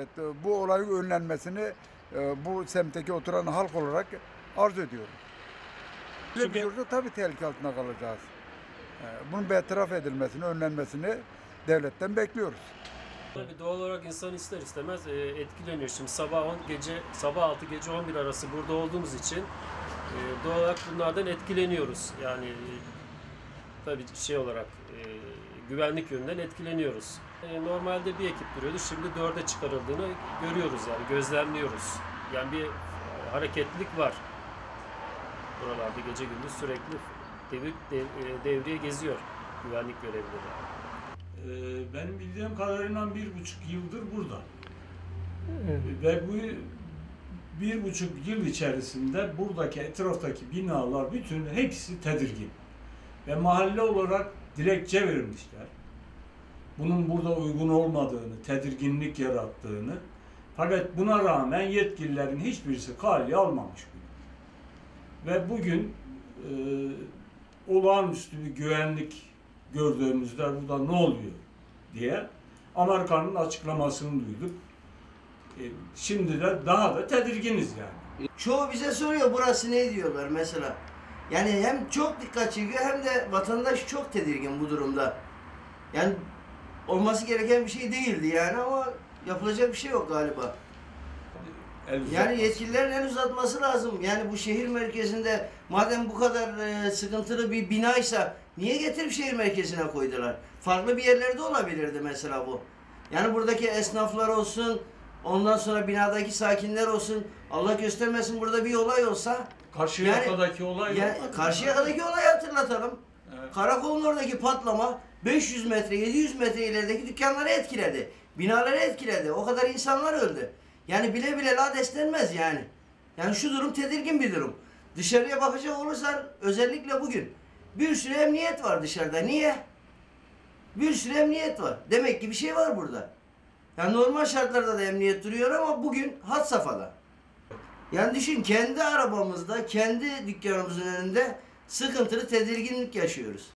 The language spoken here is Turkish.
Evet, bu olayın önlenmesini bu semtteki oturan halk olarak arzu ediyorum. Çünkü yurtta tabii tehlike altında kalacağız. Bunun bertaraf edilmesini, önlenmesini devletten bekliyoruz. Tabii doğal olarak insan ister istemez etkileniyor. Şimdi sabah 6 gece 11 arası burada olduğumuz için doğal olarak bunlardan etkileniyoruz. Yani tabii şey olarak güvenlik yönünden etkileniyoruz. Normalde bir ekip duruyordu, şimdi 4'e çıkarıldığını görüyoruz, yani gözlemliyoruz. Yani bir hareketlilik var. Buralarda gece gündüz sürekli devriye geziyor güvenlik görevlileri. Benim bildiğim kadarıyla 1,5 yıldır burada. Ve bu 1,5 yıl içerisinde buradaki etraftaki binalar bütün hepsi tedirgin. Ve mahalle olarak dilekçe vermişler. Bunun burada uygun olmadığını, tedirginlik yarattığını. Fakat buna rağmen yetkililerin hiçbirisi kale almamış bunu. Ve bugün olağanüstü bir güvenlik gördüğümüzde burada ne oluyor diye Amerika'nın açıklamasını duyduk. Şimdi de daha da tedirginiz yani. Çoğu bize soruyor burası ne diyorlar mesela. Yani hem çok dikkat çekiyor hem de vatandaş çok tedirgin bu durumda. Yani olması gereken bir şey değildi yani ama yapılacak bir şey yok galiba. Yani yetkililerin el uzatması lazım. Yani bu şehir merkezinde madem bu kadar sıkıntılı bir binaysa niye getirip şehir merkezine koydular? Farklı bir yerlerde olabilirdi mesela bu. Yani buradaki esnaflar olsun, ondan sonra binadaki sakinler olsun, Allah göstermesin burada bir olay olsa. Karşıyaka'daki olay yok. Karşıyaka'daki olayı hatırlatalım. Evet. Karakolun oradaki patlama 500 metre, 700 metre ilerideki dükkanları etkiledi. Binaları etkiledi. O kadar insanlar öldü. Yani bile bile lades denmez yani. Yani şu durum tedirgin bir durum. Dışarıya bakacak olursan özellikle bugün bir sürü emniyet var dışarıda. Niye? Bir sürü emniyet var. Demek ki bir şey var burada. Yani normal şartlarda da emniyet duruyor ama bugün had safhada. Yani düşün kendi arabamızda, kendi dükkanımızın önünde sıkıntılı tedirginlik yaşıyoruz.